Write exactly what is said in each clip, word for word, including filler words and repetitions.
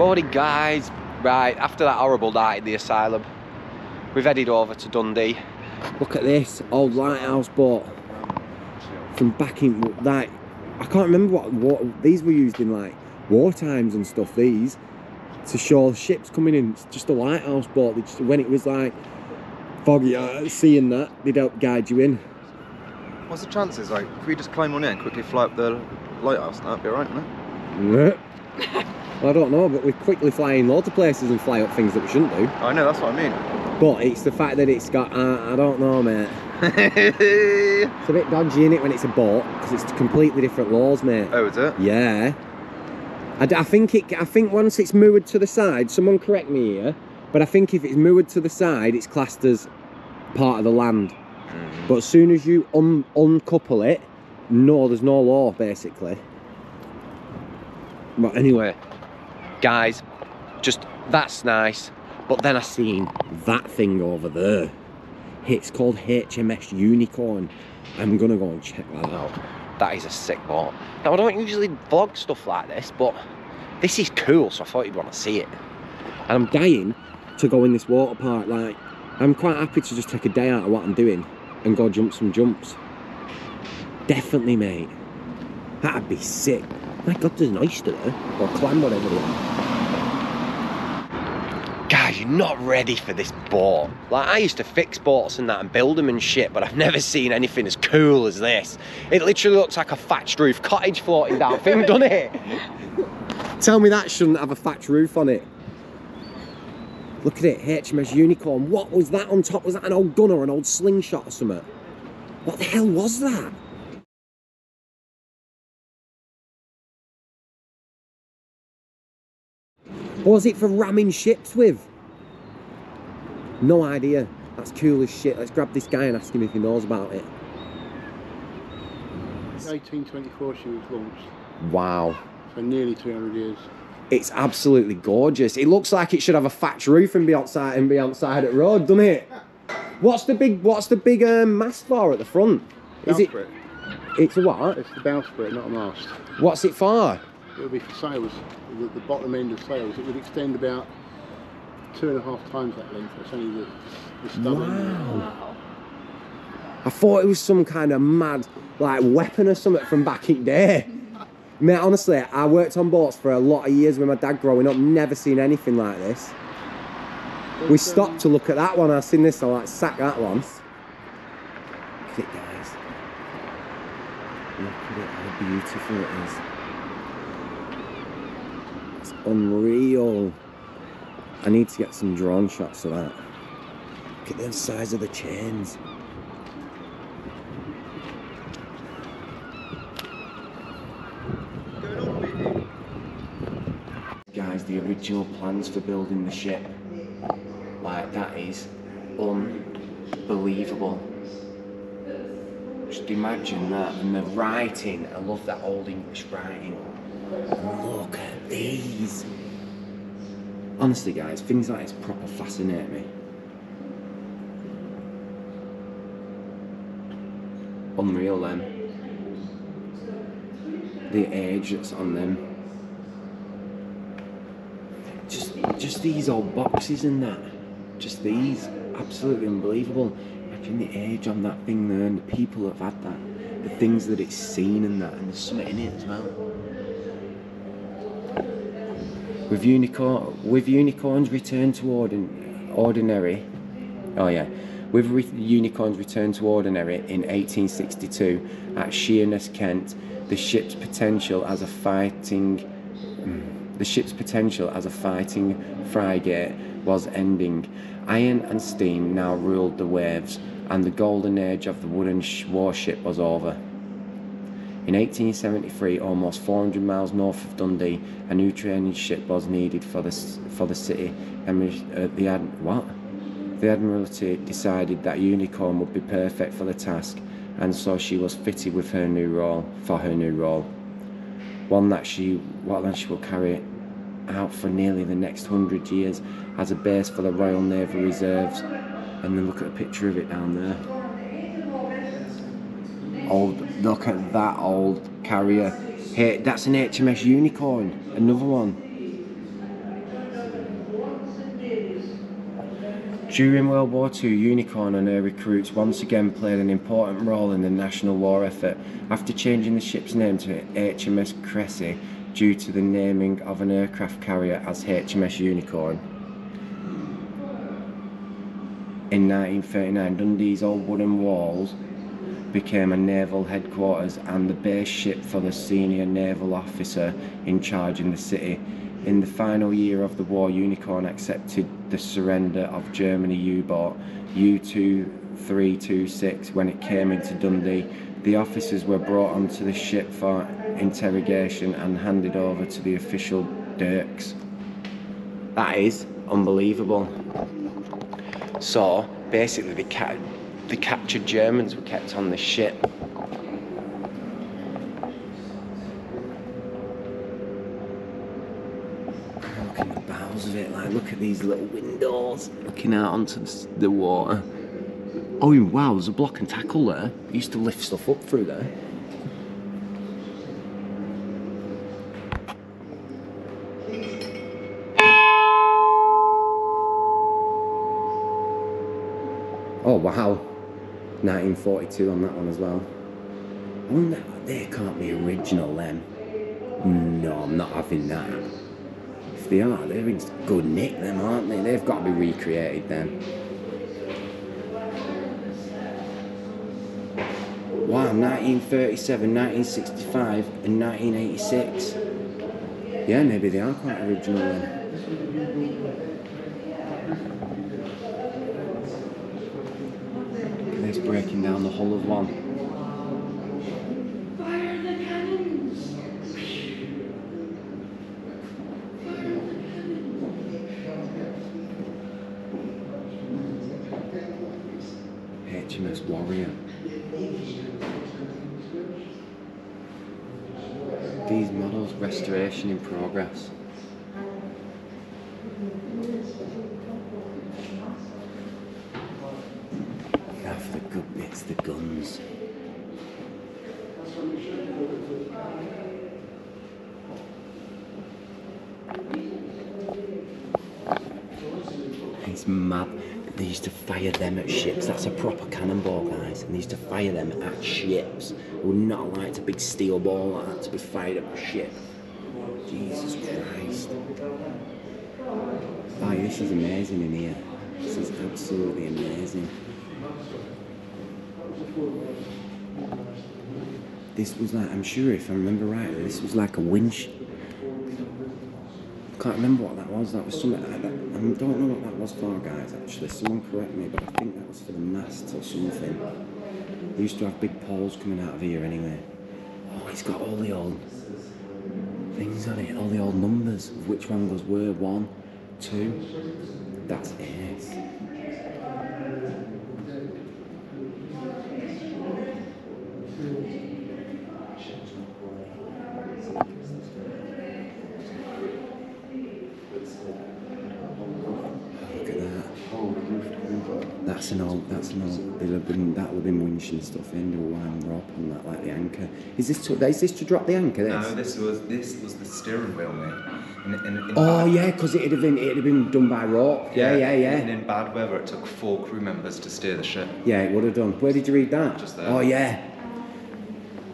Morning, guys. Right, after that horrible night in the asylum, we've headed over to Dundee. Look at this old lighthouse boat from back in, like, I can't remember what, what these were used in, like, war times and stuff, these, to show ships coming in. It's just a lighthouse boat. They just, when it was, like, foggy uh, seeing that, they'd help guide you in. What's the chances, like, if we just climb on in and quickly fly up the lighthouse, that'd be alright, wouldn't it? I don't know, but we quickly fly in loads of places and fly up things that we shouldn't do. I know, that's what I mean. But it's the fact that it's got, uh, I don't know, mate. It's a bit dodgy, innit, when it's a boat, because it's completely different laws, mate. Oh, is it? Yeah. I, I, think it, I think once it's moored to the side, someone correct me here, but I think if it's moored to the side, it's classed as part of the land. Mm. But as soon as you un uncouple it, no, there's no law, basically. But anyway, guys, just that's nice, but then I seen that thing over there. It's called H M S Unicorn. I'm gonna go and check that out. That is a sick boat. Now I don't usually vlog stuff like this, but this is cool, so I thought you'd want to see it. And I'm dying to go in this water park. Like, I'm quite happy to just take a day out of what I'm doing and go jump some jumps. Definitely, mate. That'd be sick. My God, there's an oyster there, or clam, whatever it is. Guys, you're not ready for this boat. Like, I used to fix boats and that and build them and shit, but I've never seen anything as cool as this. It literally looks like a thatched roof cottage floating down thing, doesn't it? Tell me that shouldn't have a thatched roof on it. Look at it, H M S Unicorn. What was that on top? Was that an old gun or an old slingshot or something? What the hell was that? Or was it for ramming ships with? No idea. That's cool as shit. Let's grab this guy and ask him if he knows about it. eighteen twenty-four she was launched. Wow. For nearly two hundred years. It's absolutely gorgeous. It looks like it should have a thatched roof and be outside and be outside at road, doesn't it? What's the big What's the big um, mast for at the front? Is it? It's a what? It's the bowsprit, not a mast. What's it for? It would be for sails, the, the bottom end of sails. It would extend about two and a half times that length. It's only the, the stub. Wow. I thought it was some kind of mad, like, weapon or something from back in day. Mate, honestly, I worked on boats for a lot of years with my dad growing up. Never seen anything like this. We stopped to look at that one. I seen this. I like sack that one. Look at it, guys. Look at it. How beautiful it is. It's unreal. I need to get some drone shots of that. Look at the size of the chains. Guys, the original plans for building the ship. Like, that is unbelievable. Just imagine that. And the writing, I love that old English writing. Look at these. Honestly, guys, things like this proper fascinate me. Unreal, them. The age that's on them. Just, just these old boxes and that. Just these. Absolutely unbelievable. Imagine the age on that thing there and the people that have had that. The things that it's seen and that. And there's something in it as well. With, unicorn, with unicorns return to ordin, ordinary, oh yeah, with re, unicorns return to ordinary in eighteen sixty-two at Sheerness, Kent, the ship's potential as a fighting, the ship's potential as a fighting frigate was ending. Iron and steam now ruled the waves, and the golden age of the wooden warship was over. In eighteen seventy-three, almost four hundred miles north of Dundee, a new training ship was needed for the for the city. Uh, the ad, what? The Admiralty decided that Unicorn would be perfect for the task, and so she was fitted with her new role for her new role, one that she what that she will carry out for nearly the next hundred years as a base for the Royal Naval reserves. And then look at a picture of it down there. Old, look at that old carrier. Hey, that's an H M S Unicorn, another one. During World War Two, Unicorn and her recruits once again played an important role in the national war effort after changing the ship's name to H M S Cressy due to the naming of an aircraft carrier as H M S Unicorn. In nineteen thirty-nine, Dundee's old wooden walls became a naval headquarters and the base ship for the senior naval officer in charge in the city. In the final year of the war, Unicorn accepted the surrender of Germany U-boat U two three two six when it came into Dundee. The officers were brought onto the ship for interrogation and handed over to the official Dirks. That is unbelievable. So basically the, ca the captured Germans were kept on the ship. Of it, like, look at these little windows looking out onto the water. Oh wow, there's a block and tackle there. I used to lift stuff up through there. Oh wow, nineteen forty-two on that one as well. I wonder, they can't be original then. No, I'm not having that. They are, they're in good nick them, aren't they? They've got to be recreated then. Wow, nineteen thirty-seven, nineteen sixty-five and nineteen eighty-six. Yeah, maybe they are quite original then. It's breaking down the hull of one. H M S Warrior. These models, restoration in progress. Now for the good bits, the guns. It's mad. They used to fire them at ships. That's a proper cannonball, guys. And they used to fire them at ships. I would not like a big steel ball like that to be fired at a ship. Jesus Christ. Oh, this is amazing in here. This is absolutely amazing. This was like, I'm sure if I remember right, this was like a winch. I can't remember what that was, that was something like that. I don't know what that was for, guys, actually. Someone correct me, but I think that was for the mast or something. They used to have big poles coming out of here anyway. Oh, it's got all the old things on it, all the old numbers. Which one was where? One, two, that's it. That's an old, that's an old, they'll have been, that'll have been winching stuff in, they'll wind her up and that, like the anchor. Is this to, is this to drop the anchor, this? No, this was, this was the steering wheel, mate. In, in, in oh yeah, because it'd have been, it'd have been done by rope. Yeah, yeah, yeah, yeah. And in bad weather, it took four crew members to steer the ship. Yeah, it would have done. Where did you read that? Just there. Oh yeah.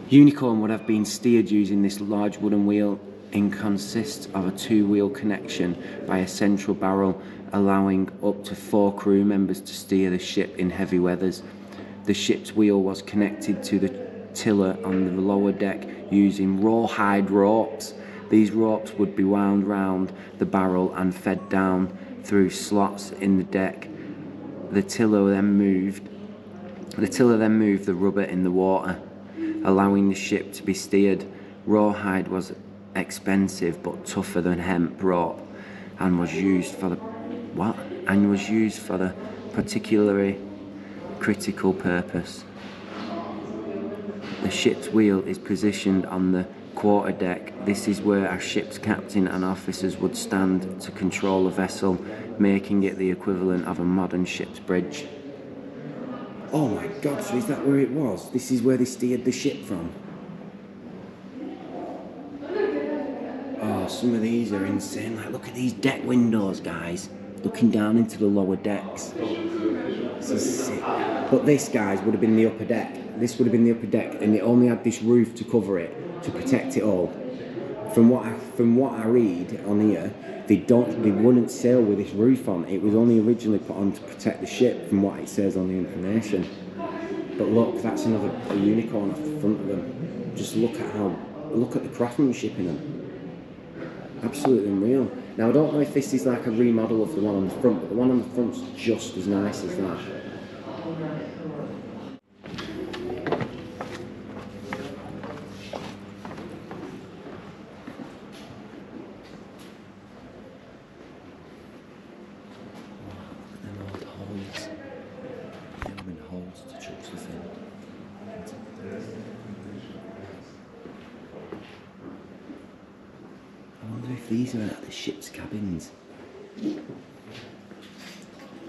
Unicorn would have been steered using this large wooden wheel and consists of a two-wheel connection by a central barrel, allowing up to four crew members to steer the ship in heavy weathers. The ship's wheel was connected to the tiller on the lower deck using rawhide ropes. These ropes would be wound round the barrel and fed down through slots in the deck. The tiller then moved, the tiller then moved the rubber in the water, allowing the ship to be steered. Rawhide was expensive but tougher than hemp rope and was used for the What? and was used for the particularly critical purpose. The ship's wheel is positioned on the quarter deck. This is where a ship's captain and officers would stand to control a vessel, making it the equivalent of a modern ship's bridge. Oh my God, so is that where it was? This is where they steered the ship from? Oh, some of these are insane. Like, look at these deck windows, guys. looking down into the lower decks. This is sick. But this, guys, would have been the upper deck. This would have been the upper deck, and it only had this roof to cover it, to protect it all. From what I, from what I read on here, they don't, they wouldn't sail with this roof on. It was only originally put on to protect the ship, from what it says on the information. But look, that's another a unicorn off the front of them. Just look at how, look at the craftsmanship in them. Absolutely unreal. Now I don't know if this is like a remodel of the one on the front, but the one on the front's just as nice as that. These are like the ship's cabins.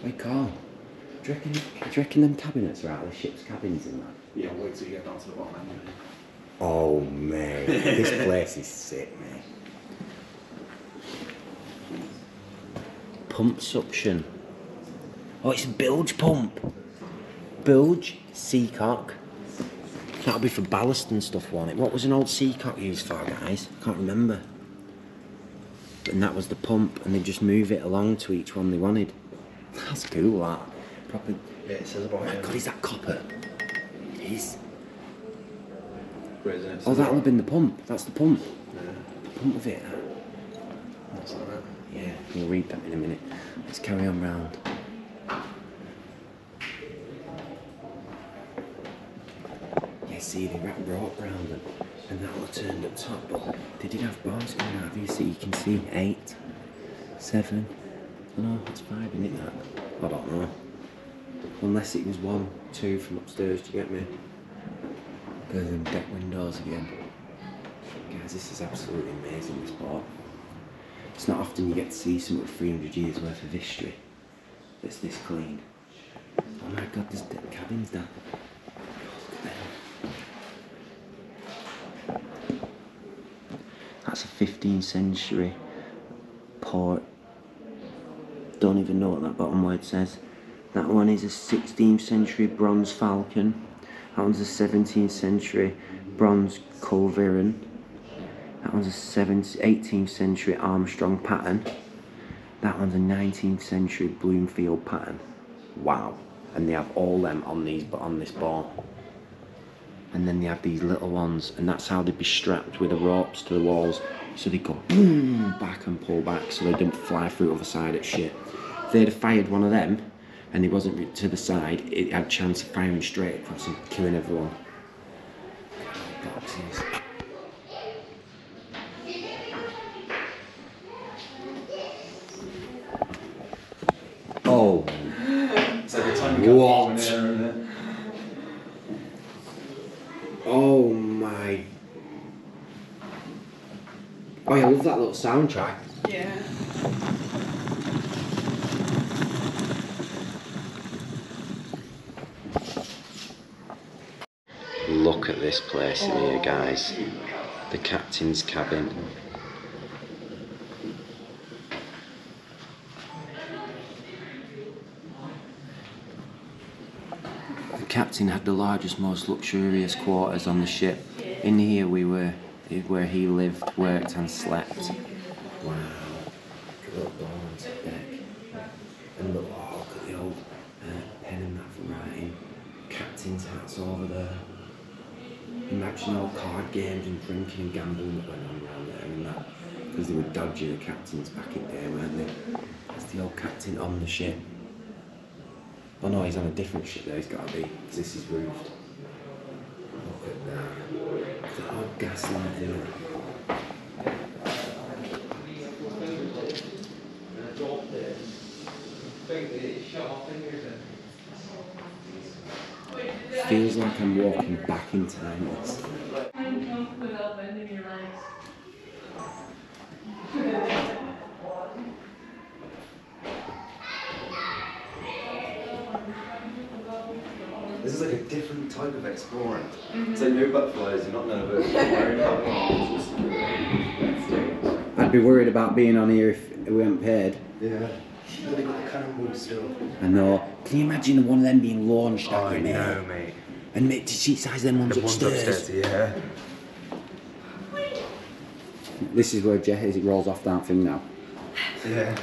Hey Carl, do you reckon, do you reckon them cabinets are out of the ship's cabins in that? Yeah, wait till you get down to the bottom end. Oh man, this place is sick, man. Pump suction. Oh, it's a bilge pump. Bilge, seacock. That'll be for ballast and stuff, won't it? What was an old seacock used for, guys? I can't remember. And that was the pump, and they just move it along to each one they wanted. That's cool, that. Proper. Yeah, it says about. Oh my god, is that copper? It is. Great, it? Oh, that'll have been the pump. That's the pump. Yeah. The pump of it. That's like that. Yeah, we'll read that in a minute. Let's carry on round. Yeah, see, they wrap rope round them. And that all turned up top, but they did have bars in and out of here, so you can see eight, seven, oh no, that's five, isn't it, that? I don't know. Unless it was one, two from upstairs, do you get me? There's them deck windows again. Guys, this is absolutely amazing, this port. It's not often you get to see something with three hundred years worth of history that's this clean. Oh my god, there's deck cabins down. That's a fifteenth century port. Don't even know what that bottom word says. That one is a sixteenth century bronze falcon. That one's a seventeenth century bronze culverin. That one's a eighteenth century Armstrong pattern. That one's a nineteenth century Bloomfield pattern. Wow. And they have all them on these, but on this board. And then they have these little ones, and that's how they'd be strapped with the ropes to the walls, so they go boom back and pull back, so they don't fly through the other side at shit. If they'd have fired one of them, and it wasn't to the side, it had a chance of firing straight across and killing everyone. Boxes. Oh. It's like the time what? Oh my. Oh yeah, I love that little soundtrack. Yeah. Look at this place in here, guys. The captain's cabin. The captain had the largest, most luxurious quarters on the ship. In here we were, where he lived, worked and slept. Wow. Look at the balance deck. And look, oh, look at the old uh, pen and that for writing. Captain's hats over there. Imagine all card games and drinking and gambling that went on around there and that. Because they were dodgy, the captains back in there, weren't they? That's the old captain on the ship. Oh no, he's on a different ship there, he's got to be, because this is roofed. Look at that. Look at that old gas lamp there. Feels like I'm walking back in time. This is like a different type of exploring. Mm-hmm. So no butterflies, you're not nervous. I'd be worried about being on here if we weren't paid. Yeah. Sure they got the cannonball still. I know. Can you imagine one of them being launched at you, mate? I know, mate. And mate, did she size them ones the upstairs? Ones upstairs, yeah. This is where Jet is, it rolls off that thing now. Yeah.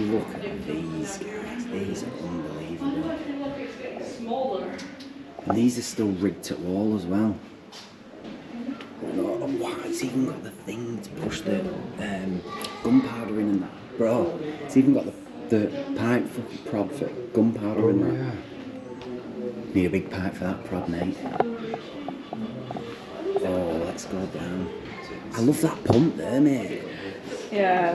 Look at these guys, these are unbelievable. And these are still rigged to wall as well. Oh, wow, it's even got the thing to push the um, gunpowder in and that. Bro, it's even got the, the pipe for the prop for gunpowder oh, in that. Yeah. Need a big pipe for that prop, mate. Oh, let's go down. I love that pump there, mate. Yeah.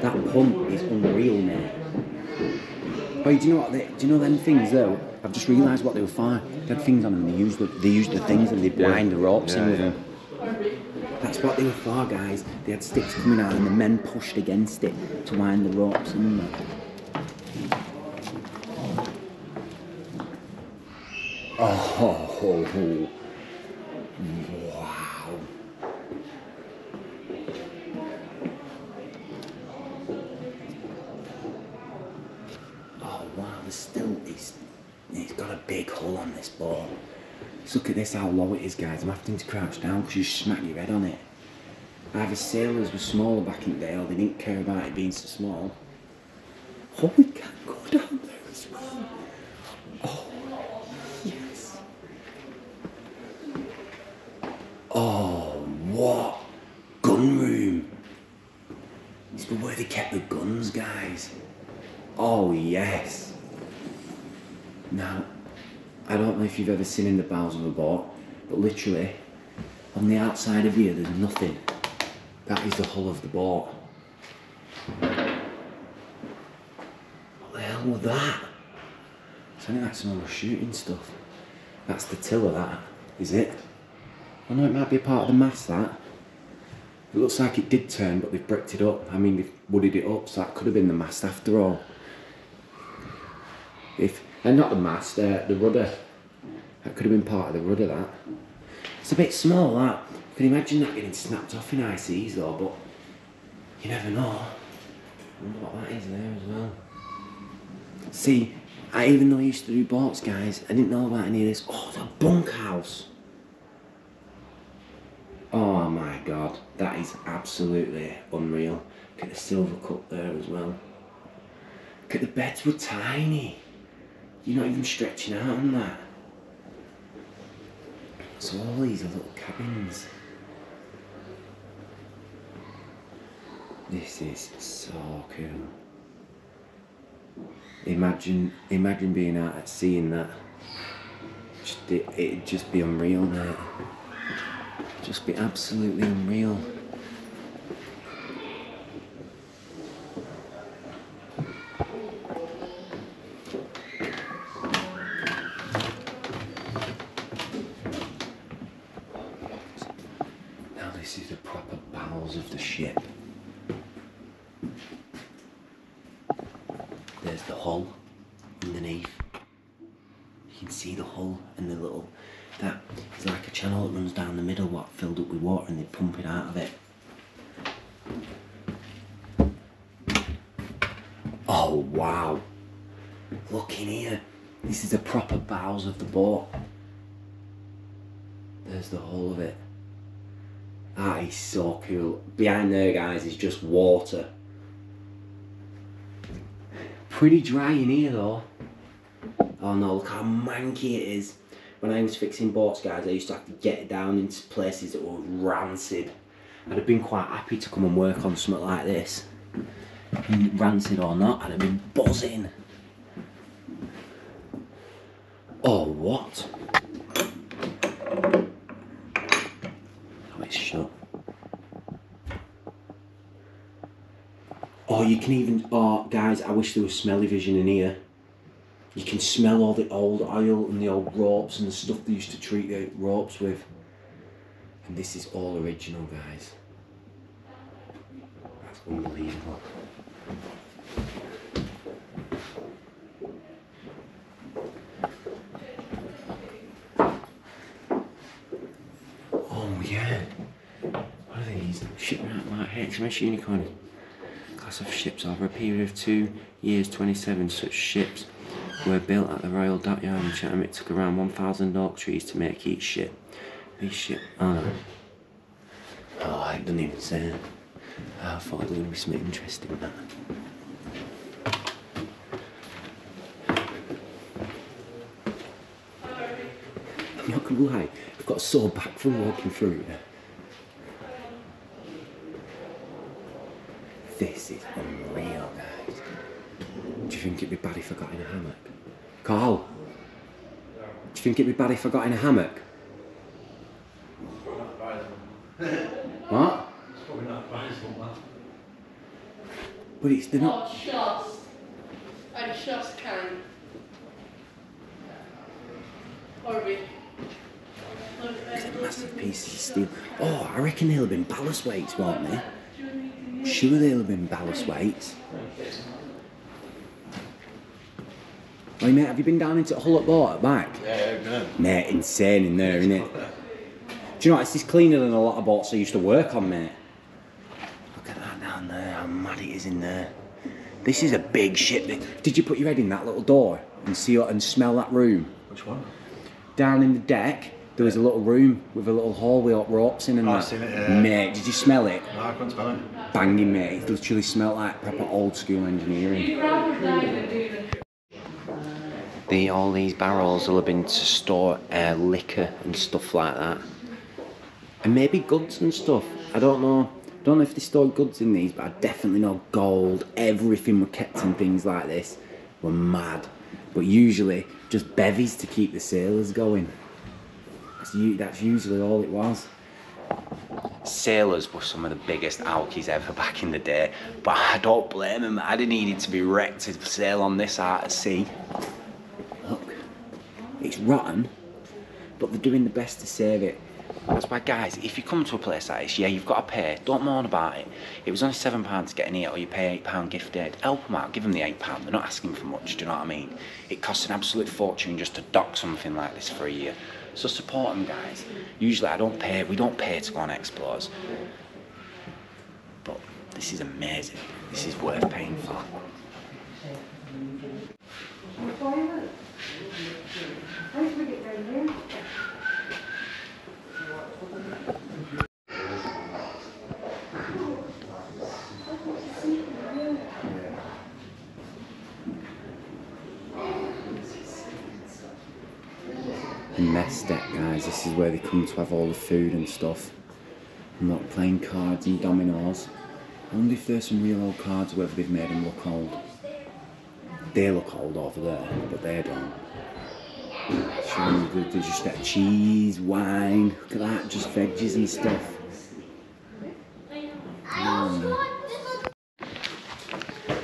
That pump is unreal, mate. Oh, do you know what? They, do you know them things though? I've just realised what they were for. They had things on them. They used the they used the things and they blind yeah. the ropes yeah, in with yeah. them. That's what they were for, guys. They had sticks coming out and the men pushed against it to wind the ropes in there. Oh, oh, oh, wow. Oh, wow, there's still, it's, it's got a big hole on this boat. Just look at this, how low it is, guys. I'm having to crouch down because you smack your head on it. Either sailors were smaller back in the day or they didn't care about it being so small. Oh, we can't go down there as well. Oh. Oh, what? Gun room. It's where they kept the guns, guys. Oh, yes. Now, I don't know if you've ever seen in the bows of a boat, but literally, on the outside of here, there's nothing. That is the hull of the boat. What the hell was that? I think that's some of the shooting stuff. That's the tiller, that, is it? I know it might be a part of the mast, that. It looks like it did turn, but they've bricked it up. I mean, they've wooded it up, so that could have been the mast after all. If, and not the mast, uh, the rudder. That could have been part of the rudder, that. It's a bit small, that. You can imagine that getting snapped off in high seas, though, but you never know. I wonder what that is there as well. See, I, even though I used to do boats, guys, I didn't know about any of this. Oh, the bunkhouse. Oh my god, that is absolutely unreal. Look at the silver cup there as well. Look at the beds were tiny. You're not even stretching out on that. So all these are little cabins. This is so cool. Imagine, imagine being out at sea in that. Just, it, it'd just be unreal, mate. Just be absolutely unreal. Now this is the proper bowels of the ship. There's the hull underneath. You can see the hull and the little that is like a channel that runs down the middle, what filled up with water, and they pump it out of it. Oh wow! Look in here. This is the proper bows of the boat. There's the whole of it. That is so cool. Behind there, guys, is just water. Pretty dry in here though. Oh no! Look how manky it is. When I was fixing boats, guys, I used to have to get it down into places that were rancid. I'd have been quite happy to come and work on something like this. Rancid or not, I'd have been buzzing. Oh, what? Oh, it's shut. Oh, you can even... Oh, guys, I wish there was smelly vision in here. You can smell all the old oil and the old ropes and the stuff they used to treat the ropes with. And this is all original, guys. That's unbelievable. yeah. What are these? Shipwreck like H M S Unicorn. Class of ships over a period of two years, twenty-seven such ships were built at the Royal Dockyard in Chatham. It took around one thousand oak trees to make each ship. These ships are... Oh, it doesn't even say. I thought it was going to be something interesting in that. I'm not going to lie, I've got a sore back from walking through it. This is unreal, guys. Do you think it'd be bad if I got in a hammock? Carl! Do you think it'd be bad if I got in a hammock? What? It's probably not advisable, man. But it's the not. Oh, just. I just can. Horrible. It's a massive piece of steel. Oh, I reckon they'll have been ballast weights, won't they? Sure, they'll have been ballast weights. Hey, mate, have you been down into the Hull at Boat at back? Yeah, yeah, I've Mate, insane in there, isn't it? Do you know what, this is cleaner than a lot of boats I used to work on, mate. Look at that down there, how mad it is in there. This is a big ship. Did you put your head in that little door and see and smell that room? Which one? Down in the deck, there was a little room with a little hole with ropes in and oh, that. I've seen it, yeah. Mate, did you smell it? No, I couldn't smell it. Banging, mate. It literally smelled like proper old school engineering. The, all these barrels will have been to store uh, liquor and stuff like that. And maybe goods and stuff. I don't know. I don't know if they stored goods in these, but I definitely know gold. Everything were kept in things like this. Were mad. But usually just bevies to keep the sailors going. That's, that's usually all it was. Sailors were some of the biggest alkies ever back in the day, but I don't blame them. I'd have needed to be wrecked to sail on this out at sea. Look, it's rotten, but they're doing the best to save it. That's why, guys, if you come to a place like this, yeah, you've got to pay. Don't moan about it. It was only seven pounds to get in here, or you pay eight pounds gift aid. Help them out. Give them the eight pounds. They're not asking for much, do you know what I mean? It costs an absolute fortune just to dock something like this for a year. So support them, guys. Usually I don't pay. We don't pay to go on explores. But this is amazing. This is worth paying for. The mess deck, guys, this is where they come to have all the food and stuff. I'm not playing cards and dominoes. I wonder if there's some real old cards, whether they've made them look old. They look old over there, but they don't. They just get cheese, wine, look at that, just veggies and stuff. Mm.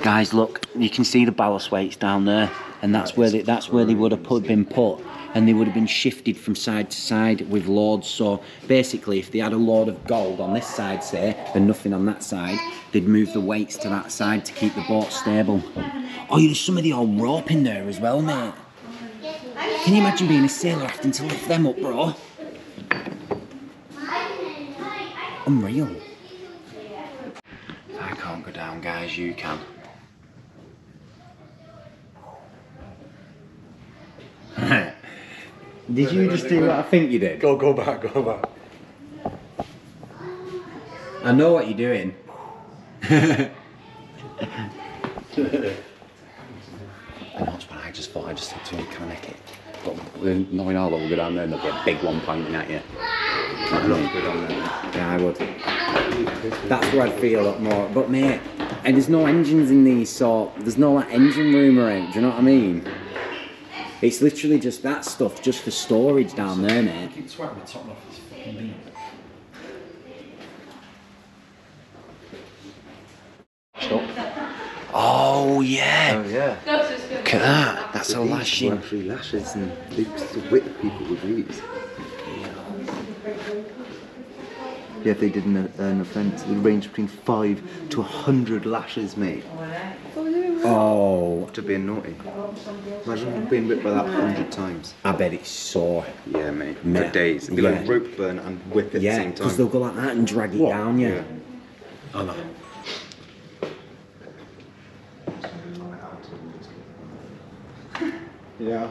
Guys, look, you can see the ballast weights down there, and that's where they, that's where they would have put, been put. And they would have been shifted from side to side with loads. So basically, if they had a load of gold on this side, say, and nothing on that side, they'd move the weights to that side to keep the boat stable. Oh, there's some of the old rope in there as well, mate. Can you imagine being a sailor having to lift them up, bro? Unreal. If I can't go down, guys, you can. Did you just do what I think you did? Go, go back, go back. I know what you're doing. I know, but I just thought I just had to mechanic it. But knowing all that we'll go down there and there'll be a big one pointing at you. I know. Yeah, I would. That's where I'd feel a lot more. But mate, and there's no engines in these, so there's no like engine room around. Do you know what I mean? It's literally just that stuff, just for storage down there, mate. Keep swagging the top off this fucking beam. Oh yeah! Oh yeah! Look at that! That's a lashing. Three lashes, and they used to whip people with these. Yeah, if they didn't earn an offence, it ranged between five to a hundred lashes, mate. Oh. After being naughty. Imagine being whipped by that a hundred times. I bet it's sore. Yeah, mate. For days. It'd be yeah. like rope burn and whip at yeah, the same time. Yeah, because they'll go like that and drag it what? down, yeah. yeah. Oh, no. Yeah.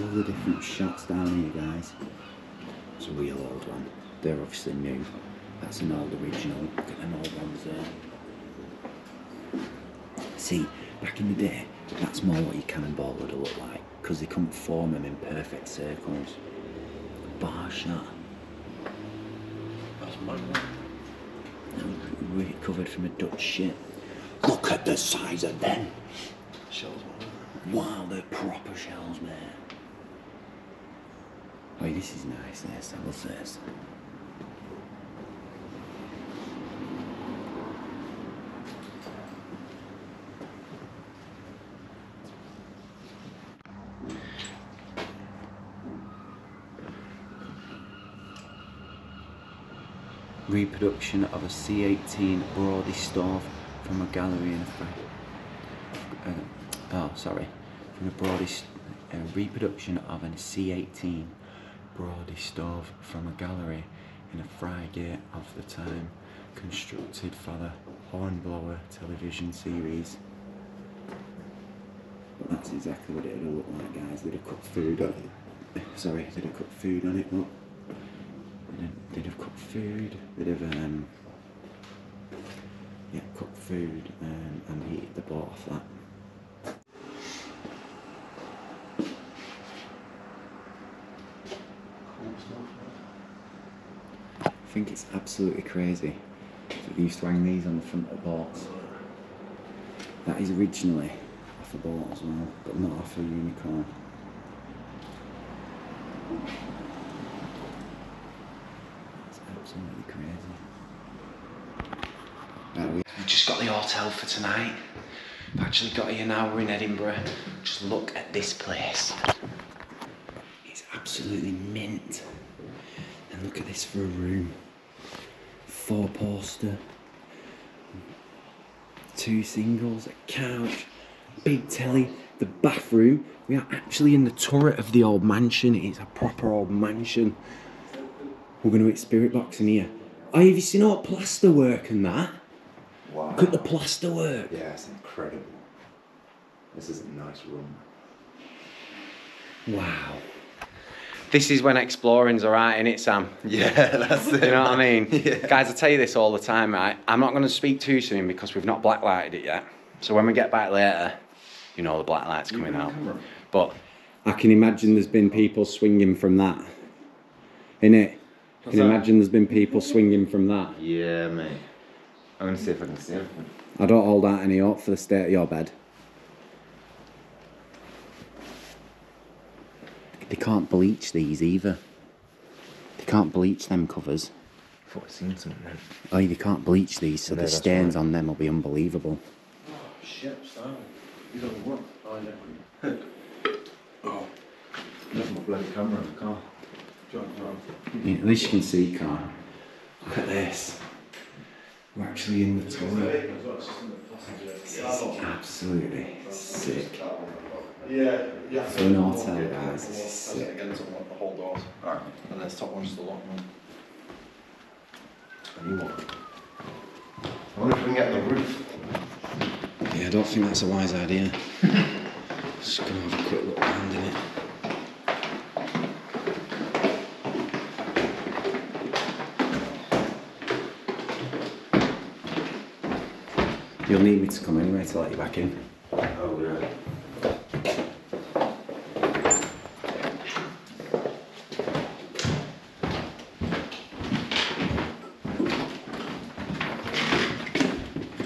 All the different shots down here, guys. It's a real old one. They're obviously new. That's an old original. Look at them old ones there. See, back in the day, that's more what your cannonball would have looked like, because they couldn't form them in perfect circles. Bar shot. That's my one. Really covered from a Dutch ship. Look at the size of them. Shells. Wow, they're proper shells, man. Oh, this is nice. There's that. What's this? Reproduction of a C eighteen Broadestorf from a gallery in a uh, oh sorry from a Broadestorf uh, reproduction of an C eighteen Broadestorf from a gallery in a frigate of the time, constructed for the Hornblower television series. But that's exactly what it would look like, guys. They'd have cooked food on it. Sorry, they'd have cooked food on it. Look. They'd have cooked food, they'd have um, yeah, cooked food um, and heated the boat off that. I think it's absolutely crazy that they used to hang these on the front of boats. That is originally off a boat as well, but not off a Unicorn. Absolutely crazy. We've just got the hotel for tonight. I've actually got here now, we're in Edinburgh. Just look at this place. It's absolutely mint. And look at this for a room. Four poster. Two singles, a couch, big telly, the bathroom. We are actually in the turret of the old mansion. It's a proper old mansion. We're going to hit spirit boxing here. Oh, have you seen all plaster work and that? Wow. Look at the plaster work. Yeah, it's incredible. This is a nice room. Wow. This is when exploring's alright, isn't it, Sam? Yeah, that's it. You know what I mean? Yeah. Guys, I tell you this all the time, right? I'm not going to speak too soon because we've not blacklighted it yet. So when we get back later, you know the black light's coming out. But I can imagine there's been people swinging from that, innit? Can you imagine there's been people swinging from that? Yeah, mate. I'm going to see if I can see anything. I don't hold out any hope for the state of your bed. They can't bleach these either. They can't bleach them covers. I thought I'd seen something then. Oh, they can't bleach these, so yeah, the stains right. on them will be unbelievable. Oh, shit, Simon. You don't want oh, yeah. Oh. There's my bloody camera in the car. Yeah, at least you can see, Carl. Look at this. We're actually in the toilet. This is absolutely sick. Yeah, yeah. So an hotel, guys. This is sick. The whole doors. Alright, and this top one's the lock one. And you want. I wonder if we can get the roof. Yeah, I don't think that's a wise idea. Just gonna have a quick look around in it. You'll need me to come anyway to let you back in. Oh, really?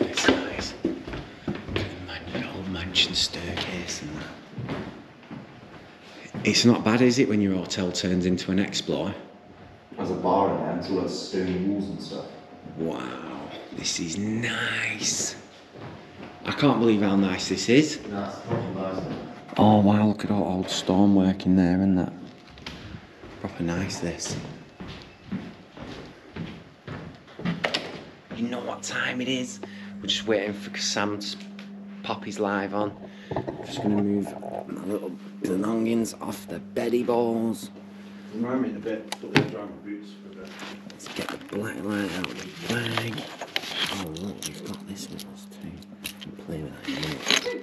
It's nice. The old mansion staircase and that. It's not bad, is it, when your hotel turns into an explore? There's a bar in there, it's all those stone walls and stuff. Wow, this is nice. I can't believe how nice this is. No, it's not nice. Oh wow, look at all old stormwork in there and that. proper nice, this. You know what time it is. We're just waiting for Sam to pop his live on. I'm just going to move my little belongings off the beddy balls. Remind me in a bit, put these around my boots for a bit. Let's get the black light out of the bag. Oh look, we've got this with us too. We'll play with that in a minute.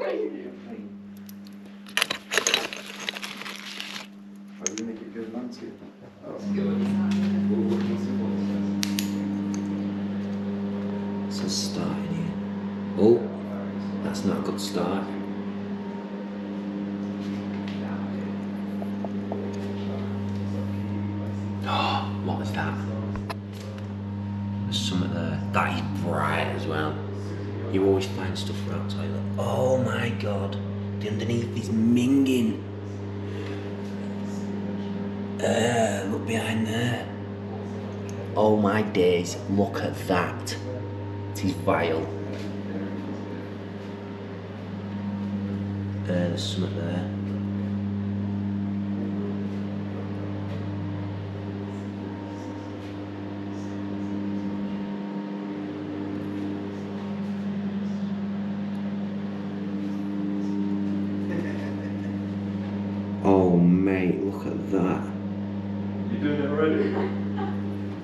How do you make it good landscape? Oh, it's good. So starting here. Oh, that's not a good start. That is bright as well. You always find stuff around the toilet. Oh my god, the underneath is minging. Uh, look behind there. Oh my days, look at that. It is vile. Uh, there's something there.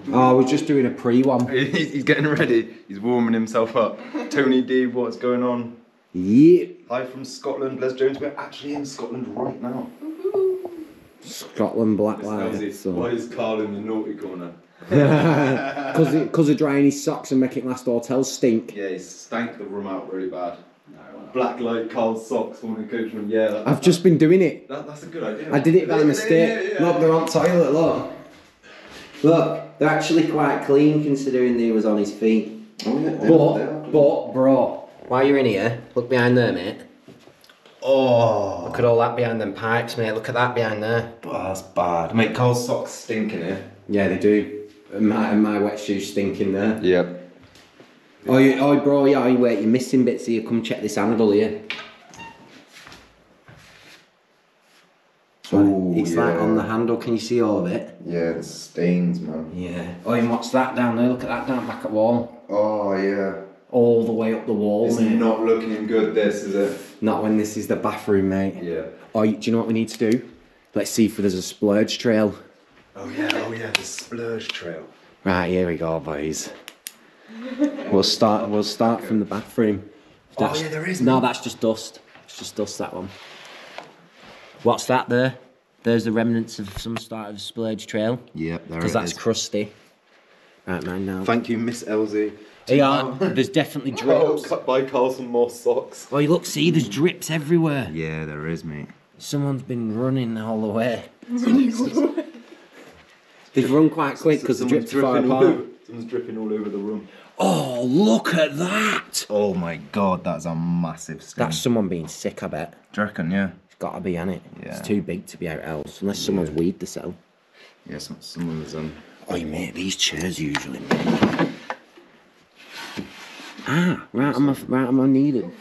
Oh, we're just doing a pre-one. He's getting ready. He's warming himself up. Tony D, what's going on? Yeah. Hi from Scotland, Les Jones. We're actually in Scotland right now. Scotland, black light. So. Why is Carl in the naughty corner? Because because of drying his socks and making last hotel stink. Yeah, he stank the room out really bad. No, black light, Carl's socks, morning coachman. Yeah. That, I've that, just been doing it. That, that's a good idea. I did it by mistake. Yeah, yeah, yeah. Look, they're on the toilet. Look. Look, they're actually quite clean considering he was on his feet. Oh, yeah, but, but, bro, while you're in here, look behind there, mate. Oh. Look at all that behind them pipes, mate. Look at that behind there. Oh, that's bad. Mate, Carl's socks stink in here. Yeah, they do. And my, and my wet shoes stink in there. Yep. Oh, you, oh bro, yeah, oh, wait, you're missing bits here. Come check this handle here. Ooh, it's yeah. like on the handle, can you see all of it? Yeah, the stains, man. Yeah. Oh, and what's that down there? Look at that down back at the wall. Oh, yeah. All the way up the wall, it's mate. It's not looking good, this, is it? Not when this is the bathroom, mate. Yeah. Oh, do you know what we need to do? Let's see if there's a splurge trail. Oh, yeah, oh, yeah, the splurge trail. Right, here we go, boys. We'll start, we'll start from the bathroom. That's, oh, yeah, there is. No, that's just dust. It's just dust, that one. What's that there? There's the remnants of some sort of splurge trail. Yep, there it is. Because that's crusty. Right, man, now. Thank you, Miss Elsie. Yeah, there's definitely drips. Cut by Carlson more socks. Well, you look, see, there's drips everywhere. Yeah, there is, mate. Someone's been running all the way. They've run quite quick because so, the drips are far apart. Someone's dripping all over the room. Oh, look at that! Oh my god, that's a massive stain. That's someone being sick, I bet. Do you reckon, yeah? Gotta be on it. Yeah. It's too big to be out else, unless someone's yeah. weed the cell. Yeah, some, someone's on. Oh, you mate, these chairs usually. Mate. Ah, right, I'm a, right, I'm needed.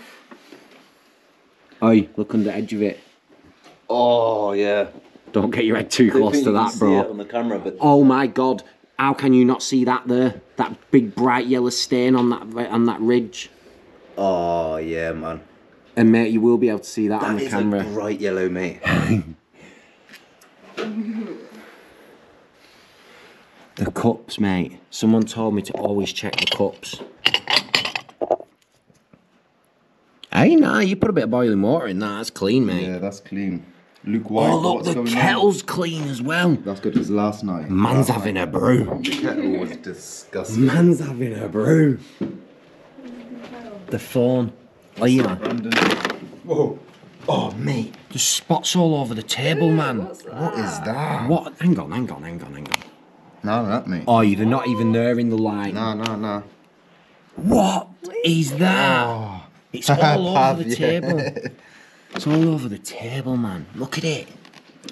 Oi, look on the edge of it. Oh yeah. Don't get your head too close to that, bro. See it on the camera, but oh my god, how can you not see that there? That big bright yellow stain on that on that ridge. Oh yeah, man. And mate, you will be able to see that, that on the camera. That is a bright yellow, mate. The cups, mate. Someone told me to always check the cups. Hey, nah, you put a bit of boiling water in that. That's clean, mate. Yeah, that's clean. Lukewarm. Oh, look, the kettle's on? Clean as well. That's good as last night. Man's last having night. A brew. The kettle was disgusting. Man's having a brew. The phone. Oh, yeah, man. Whoa. Oh, mate. There's spots all over the table, man. What's that? What is that? What? Hang on, hang on, hang on, hang on. No, that, mate. Oh, they're not even there in the light. No, no, no. What is that? Oh. It's all over the table. It's all over the table, man. Look at it.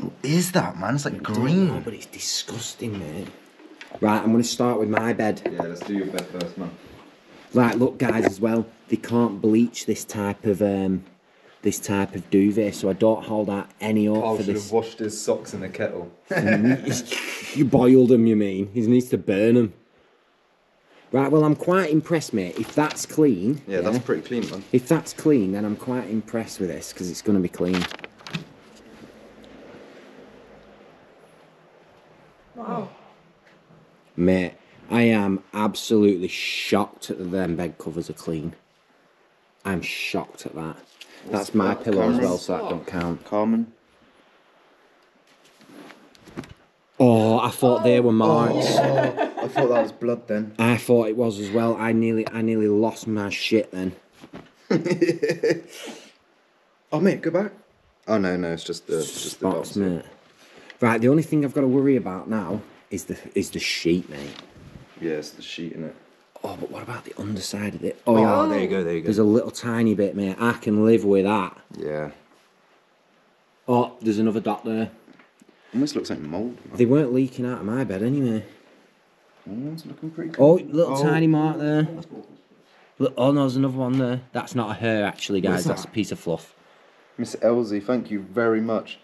What is that, man? It's like green. Know, but it's disgusting, mate. Right, I'm going to start with my bed. Yeah, let's do your bed first, man. Right, look, guys, as well, they can't bleach this type of um, this type of duvet, so I don't hold out any hope Carl for this. Should have washed his socks in the kettle. You boiled them, you mean? He needs to burn them. Right, well, I'm quite impressed, mate. If that's clean... Yeah, yeah, that's pretty clean, man. If that's clean, then I'm quite impressed with this, because it's going to be clean. Wow. Mate, I am absolutely shocked that them bed covers are clean. I'm shocked at that. That's What's my that pillow Carmen? as well, so that don't count. Carmen. Oh, I thought oh. they were marks. Oh, I thought that was blood then. I thought it was as well. I nearly I nearly lost my shit then. Oh mate, go back. Oh no, no, it's just the it's just the box, mate. Right, the only thing I've got to worry about now is the is the sheet, mate. Yeah, it's the sheet, in it? Oh, but what about the underside of it? Oh, oh, there you go, there you go. There's a little tiny bit, mate. I can live with that. Yeah. Oh, there's another dot there. Almost looks like mould. They weren't leaking out of my bed anyway. Oh, it's looking pretty good. Oh, little oh. tiny mark there. Look, oh no, there's another one there. That's not a hair, actually, guys. That's that? a piece of fluff. Miss Elsie, thank you very much.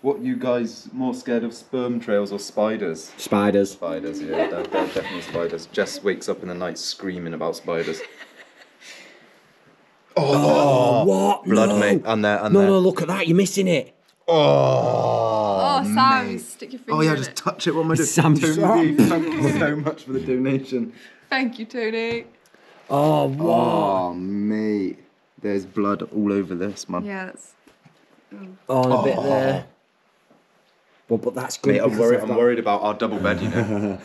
What you guys more scared of, sperm trails or spiders? Spiders. Spiders, yeah, they're, they're definitely spiders. Jess wakes up in the night screaming about spiders. Oh, oh what? Blood, no. mate. And there, and no, there. no, look at that. You're missing it. Oh, oh Sam, mate. stick your finger Oh, yeah, in just it. touch it. What am I doing? Sam, Tony, thank you so much for the donation. Thank you, Tony. Oh, wow. Oh, mate. There's blood all over this, man. Yeah, that's... Mm. Oh, and a oh. bit there. Well, but that's good. Mate, I'm, worried, I'm worried about our double bed, you know.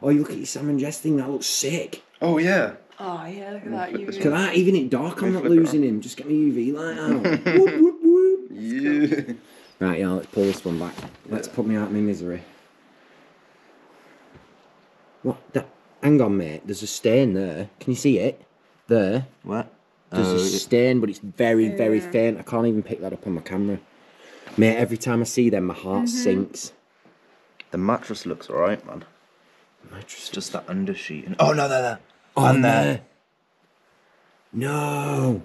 Oh, you look at your Sam and Jess thing. That looks sick. Oh, yeah. Oh, yeah, look at that U V. Look at that. Even in dark, I'm not losing him. Just get my U V light out. Whoop, whoop, whoop. Yeah. Cool. Right, yeah, let's pull this one back. Let's yeah. put me out of my misery. What? That, hang on, mate. There's a stain there. Can you see it? There. What? There's oh, a stain, but it's very, very yeah. faint. I can't even pick that up on my camera. Mate, every time I see them, my heart mm-hmm. sinks. The mattress looks alright, man. The mattress it's just that undersheet. And... Oh, no, there, there. On oh, there. there. No.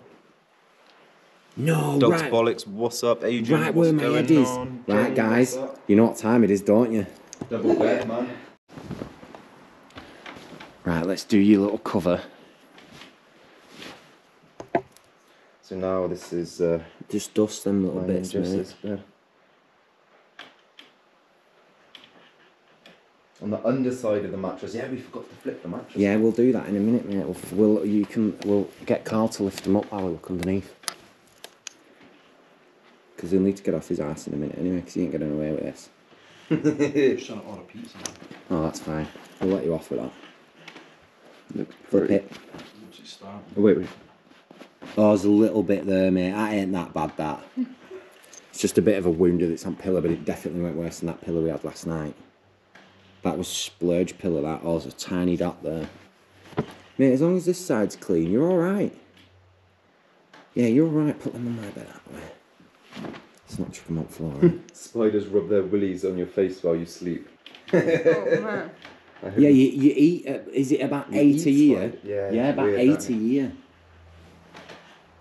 No, Dogs, right. bollocks, what's up, Adrian? Right where my head is. On? Right, guys. You know what time it is, don't you? Double bed, man. Right, let's do your little cover. So now this is uh, just dust them little bits, mate. Yeah. On the underside of the mattress, yeah, we forgot to flip the mattress. Yeah, we'll do that in a minute, mate. We'll, we'll you can we'll get Carl to lift them up while I look underneath, because he'll need to get off his ass in a minute anyway, because he ain't getting away with this. Just trying to order pizza. Oh, that's fine. We'll let you off with that. Looks flip pretty. it. Oh, wait, wait. Oh, there's a little bit there, mate. That ain't that bad, that. It's just a bit of a wounder that's on pillow, but it definitely went worse than that pillow we had last night. That was splurge pillow, that. Oh, there's a tiny dot there. Mate, as long as this side's clean, you're all right. Yeah, you're all right. Put them on my bed that way. It's not tripping up floor, right? Spiders rub their willies on your face while you sleep. Oh, man. Yeah, you, you eat, uh, is it about you eight a year? Yeah, yeah, about weird, eight a year.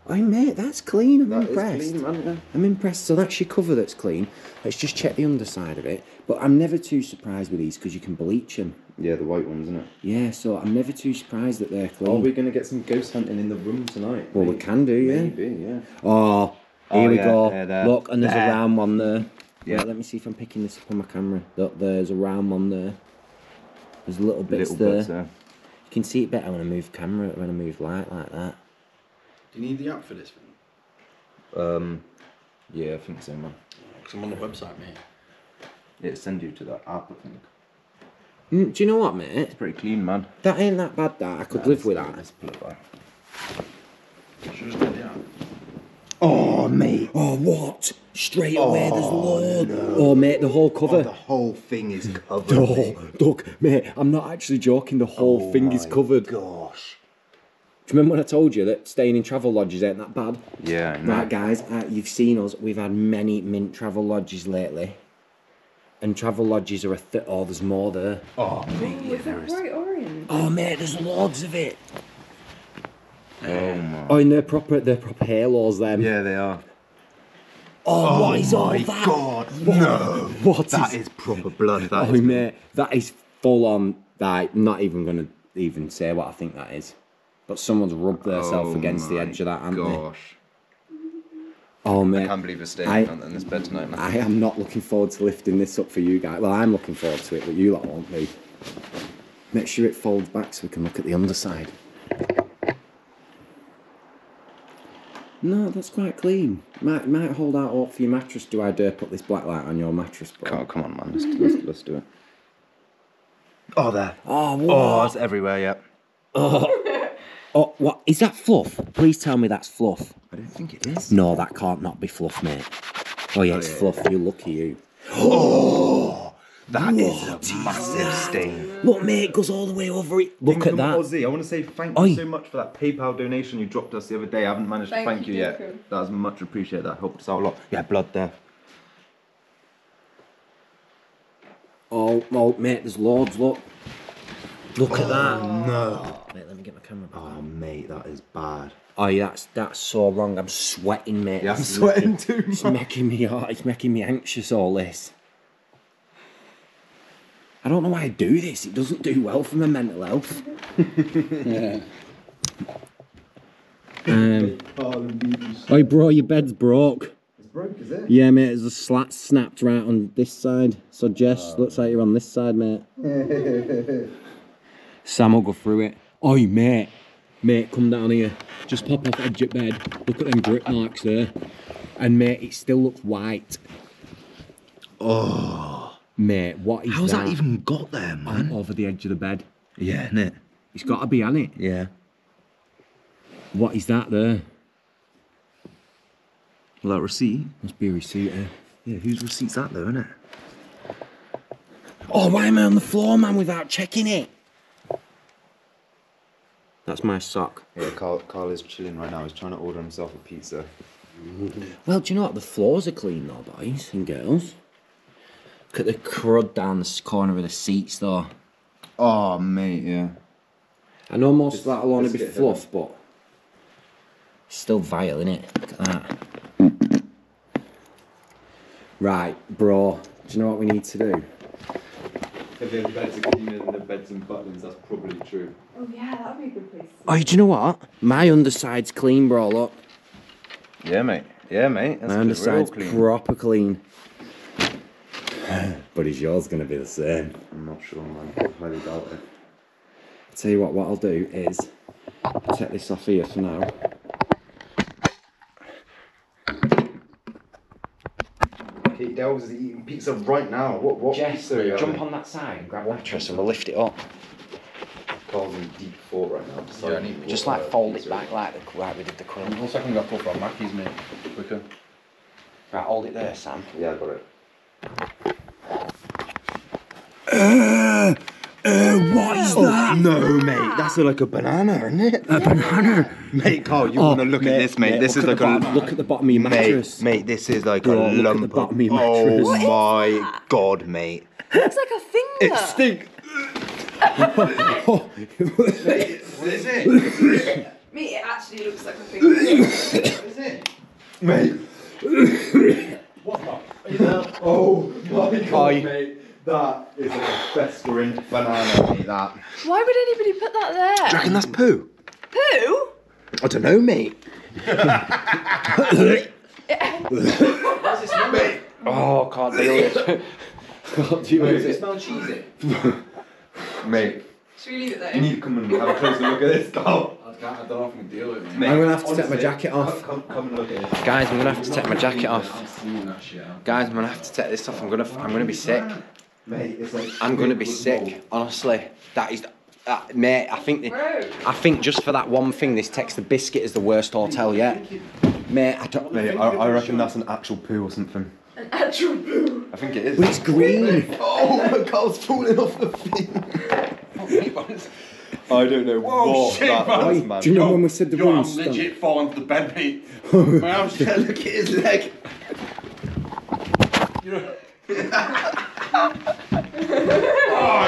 Oh mate, that's clean, I'm that impressed. Is clean, man, yeah. I'm impressed, so that's your cover that's clean. Let's just check the underside of it. But I'm never too surprised with these, because you can bleach them. Yeah, the white ones, isn't it? Yeah, so I'm never too surprised that they're clean. Are we going to get some ghost hunting in the room tonight? Well, maybe. we can do, yeah. Maybe, yeah. Oh, here oh, we yeah, go. There, there. Look, and there's there. a round one there. Yeah. Right, let me see if I'm picking this up on my camera. Look, there's a round one there. There's a little bits little there. Bits, yeah. You can see it better when I move camera, when I move light like that. Do you need the app for this thing? Um, yeah, I think so, man. Because I'm on the website, mate. It'll send you to that app, I think. Mm, do you know what, mate? It's pretty clean, man. That ain't that bad, that. I could yeah, live with that. Let's pull it back. Should I just get the app? Oh, mate. Oh, what? Straight oh, away, there's loads. No. Oh, mate, the whole cover. Oh, the whole thing is covered. Oh, mate. Look, mate, I'm not actually joking. The whole oh, thing is covered. Gosh. Do you remember when I told you that staying in travel lodges ain't that bad? Yeah, I know. Right, guys, uh, you've seen us. We've had many mint travel lodges lately. And travel lodges are a th Oh, there's more there. Oh, mate, oh, yeah, there is. Bright orange? Oh, mate, there's loads of it. Oh my! Oh, and they're proper, they're proper halos then. Yeah, they are. Oh, oh what is all that? God, what, no! What that is, is proper blood. That oh, is mate, that is full on. Like, not even gonna even say what I think that is. But someone's rubbed themselves oh against the edge of that, haven't gosh. They? Oh mate, I can't believe we're staying on this bed tonight, man. I am not looking forward to lifting this up for you guys. Well, I'm looking forward to it, but you lot won't be. Make sure it folds back so we can look at the underside. No, that's quite clean. Might might hold out hope for your mattress. Do I dare put this black light on your mattress? Oh, come on, man. Let's, let's, let's do it. Oh, there. Oh, what? Oh, it's everywhere, yeah. Oh. Oh, what? Is that fluff? Please tell me that's fluff. I don't think it is. No, that can't not be fluff, mate. Oh, yeah, oh, it's yeah, fluff. Yeah. You're lucky, you. Oh! That what is a massive stain. Look, mate, it goes all the way over it. Look Income at that. Aussie, I want to say thank you Oi. so much for that PayPal donation you dropped us the other day. I haven't managed thank to thank you, you yet. Cool. That was much appreciated. That helped us out a lot. Yeah, blood there. Oh, oh, mate, there's loads. Look. Look oh, at that. No. Mate, let me get my camera back. Oh, mate, that is bad. Oh, yeah, that's, that's so wrong. I'm sweating, mate. Yeah, I'm sweating too much. It's making me, it's making me anxious, all this. I don't know why I do this. It doesn't do well for my mental health. Yeah. Um, oh, bro, your bed's broke. It's broke, is it? Yeah, mate. There's a slat snapped right on this side. So Jess, oh, looks like you're on this side, mate. Sam will go through it. Oi, mate. Mate, come down here. Just pop off edge of bed. Look at them grip marks there. And mate, it still looks white. Oh. Mate, what is that? How's that even got there, man? Oh, over the edge of the bed. Yeah, innit? It's got to be, hasn't it? Yeah. What is that there? Well, that receipt. Must be a receipt, eh? Yeah, whose receipt's that though, innit? Oh, why am I on the floor, man, without checking it? That's my sock. Yeah, Carl, Carl is chilling right now. He's trying to order himself a pizza. Well, do you know what? The floors are clean though, boys and girls. Look at the crud down the corner of the seats, though. Oh, mate, yeah. I know most it's, of that will only be fluff, done. But... It's still vile, innit? Look at that. Right, bro. Do you know what we need to do? If the beds are cleaner than the beds and buttons, that's probably true. Oh, yeah, that would be a good place. Oh, do you know what? My underside's clean, bro, look. Yeah, mate. Yeah, mate. That's My underside's clean. proper clean. But is yours going to be the same? I'm not sure, man. I highly doubt it. I'll tell you what, what I'll do is take this off here for now. Kate Dells is eating pizza right now. What, what Jess, pizza are you jump having? On that side and grab a mattress and we'll lift it up. Carl's in deep thought right now. Just, yeah, like, I need just like fold it back like, the, like we did the quilt. One second, I've got to put our Mackey's, mate. Quicker. Right, hold it there, Sam. Yeah, I got it. Uh, uh, what is oh, that? No, mate, that's like a banana, isn't it? A banana, mate. Carl, you oh, want to look mate, at this, mate? mate this is like bottom, a look at the bottom of your mattress, mate. mate this is like Bro, a lump. Look at the bottom of your mattress. Oh my god, mate! It's like a finger. It stinks. What is it? Mate, it actually looks like a finger. What is it, mate? What the? That... Oh my god, mate. That is a festering banana, mate, that. Why would anybody put that there? Do you reckon that's poo? Poo? I don't know, mate. What's it smell, mate? Oh, can't deal with it. Can't deal with it. Does it smell cheesy? Mate. Should we leave it there? You need to come and have a closer look at this, Carl. I don't know if I can deal with it, mate. I'm going to have to take my jacket off. Come, come and look at this. Guys, I'm going to have to take my jacket off. Guys, I'm going to have to take this off. I'm going to, I'm going to be sick. Mate, it's like I'm gonna be sick, mold. honestly. That is, uh, mate. I think, the, I think just for that one thing, this text the biscuit is the worst hotel yet, mate. I don't. Mate, I, I reckon that's an actual poo or something. An actual poo. I think it is. Well, it's green. Oh my god, it's falling off the thing. I don't know Whoa, what shit, that man. was, man. Do you know yo, when we said the yo, room? I'm stunned. legit falling to the bed, mate. My arm's there. Look at his leg. You know. oh,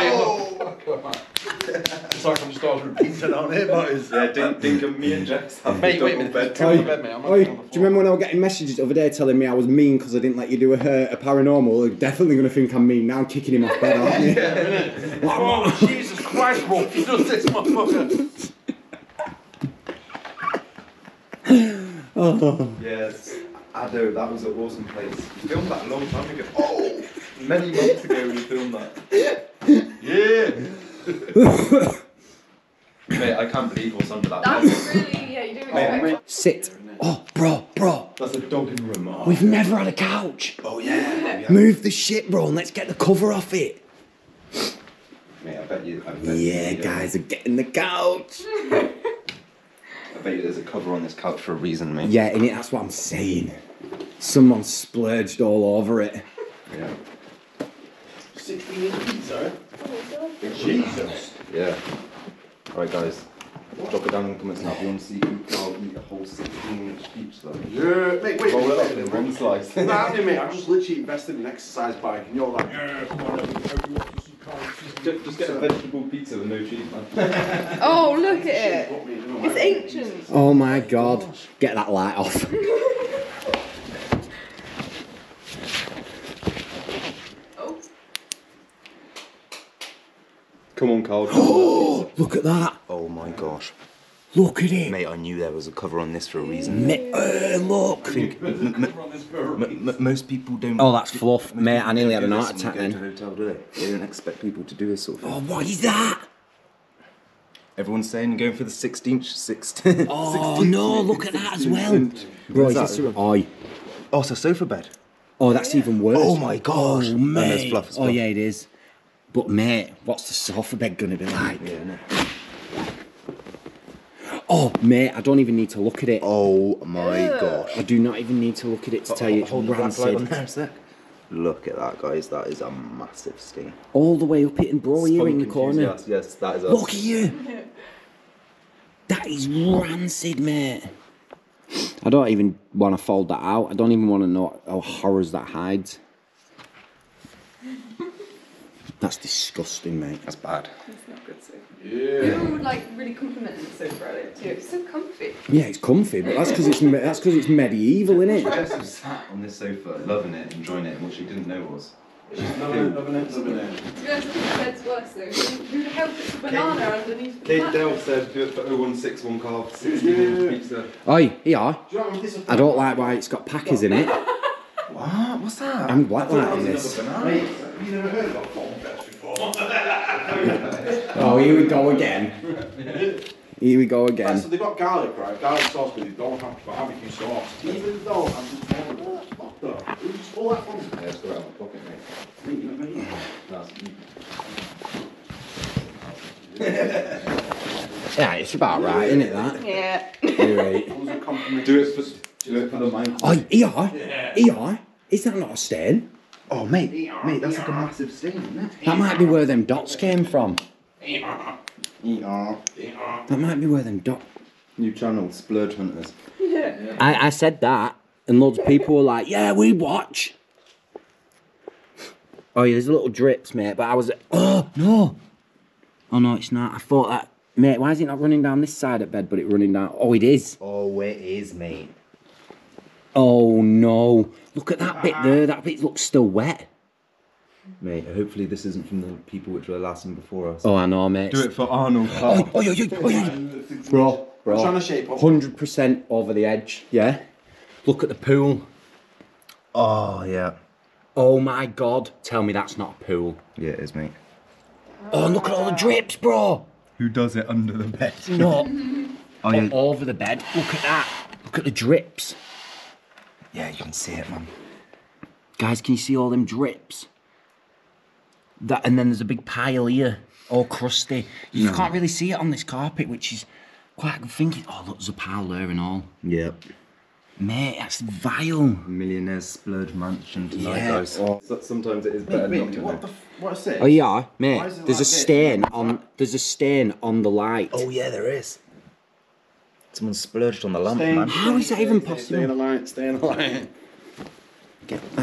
oh, circumstance repeated on it, but it's... Yeah, Dink, Dink and me and Jack's having mate, a double bed. Double bed, mate. I'm not oh, do you remember when I was getting messages the other day telling me I was mean because I didn't let you do a, a paranormal? They're definitely going to think I'm mean now. I'm kicking him off bed, aren't you? Yeah, innit? Like, oh, oh, Jesus Christ, bro. He does this, motherfucker. Oh. Yes, Addo, that was an awesome place. We filmed that a long time ago. Oh! Many months ago we filmed that. Yeah! Mate, I can't believe what's under that. That's really, yeah, you do it. Sit. Oh, bro, bro. That's a dogging remark. We've never had a couch. Oh, yeah. yeah. Move the shit, bro, and let's get the cover off it. Mate, I bet you. I bet yeah, you guys are getting the couch. I bet you there's a cover on this couch for a reason, mate. Yeah, and that's what I'm saying. Someone splurged all over it. Yeah. sixteen inch pizza? Oh my God. Jesus. Yeah. Alright, guys. Drop it down and come and snap one seat. I'll eat a whole sixteen inch pizza. Yeah. Mate, wait. Roll it up in one slice. Nah, I mean, mate, I just literally invested in an exercise bike and you're like, yeah, come on, everyone. Just, just get a vegetable pizza with no cheese, man. Oh, look at it. It's ancient. Oh my God. Get that light off. Oh. Come on, Carl. Oh, look at that. Oh my gosh. Look at it. Mate, I knew there was a cover on this for a reason. Mate, uh, look. I think most people don't... Oh, that's fluff. Mate, I nearly had an heart attack then. They go to a hotel, do they? They don't expect people to do this sort of thing. Oh, what is that? Everyone's saying you're going for the sixteenth. Oh, no, look at that as well. Bro, is this a... Oi. Oh, it's a sofa bed. Oh, that's even worse. Oh, my gosh. Oh, mate. Oh, yeah, it is. But, mate, what's the sofa bed going to be like? Yeah, I know. Oh, mate, I don't even need to look at it. Oh, my Ugh. gosh. I do not even need to look at it to oh, tell you it's rancid. Look at that, guys. That is a massive sting. All the way up it and bro, you're in the corner. Yes, yes, that is us. Look at you. That is rancid, mate. I don't even want to fold that out. I don't even want to know how horrors that hides. That's disgusting, mate. That's bad. It's not good sofa. Yeah. People would like really compliment the sofa on it too. It's so comfy. Yeah, it's comfy, but that's because it's that's because it's medieval, isn't it? Jess was sat on this sofa, loving it, enjoying it, and what she didn't know was she's loving it, loving it, loving it. To be honest, I think the bed's worse though. Who the hell puts a banana Kate, underneath? Kate Dell said do it for oh one six one carb, sixteen inch pizza. Oi, yeah. Do you know what I mean? This I don't like why it's got packers in it. What? What's that? I'm black lighting this. Have you never heard about bomb beds before? Oh, here we go again. Here we go again. Right, so they've got garlic, right? Garlic sauce, but they don't have to put barbecue sauce. Even though I'm just bored of that. What the? Who's all that from? Yeah, it's got it out of my pocket, mate. That's yeah, it's about right, isn't it, that? Yeah. You're right. Do it for... Do it for the mind. Oh, E R? E R? Is that not a stain? Oh, mate. Mate, that's like a massive stain, isn't it? That might be where them dots came from. E R. E R. That might be where them dots... New channel, Splurge Hunters. Yeah. I, I said that, and loads of people were like, yeah, we watch. Oh, yeah, there's little drips, mate, but I was... Oh, no. Oh, no, it's not. I thought that... Mate, why is it not running down this side of bed, but it running down... Oh, it is. Oh, it is, mate. Oh no, look at that bit there, that bit looks still wet. Mate, hopefully this isn't from the people which were lasting before us. Oh, I know, mate. Do it for Arnold. Oh, oh, oh, oh, oh. Bro, bro. I'm trying to shape up. one hundred percent over the edge, yeah? Look at the pool. Oh, yeah. Oh my God, tell me that's not a pool. Yeah, it is, mate. Oh, look at all the drips, bro. Who does it under the bed? No. Oh, yeah. Over the bed, look at that. Look at the drips. Yeah, you can see it, man. Guys, can you see all them drips? That and then there's a big pile here, all crusty. You no. can't really see it on this carpet, which is quite a good thing. Oh, look, there's a pile there and all. Yep. Mate, that's vile. Millionaire's splurge mansion tonight, yeah. guys. Oh, sometimes it is better mate, mate, not to what know. The f what is it? Oh yeah, mate. There's like a this? stain on. There's a stain on the light. Oh yeah, there is. Someone splurged on the lamp, stay man. How is that even possible? Stay in the light, stay in the light.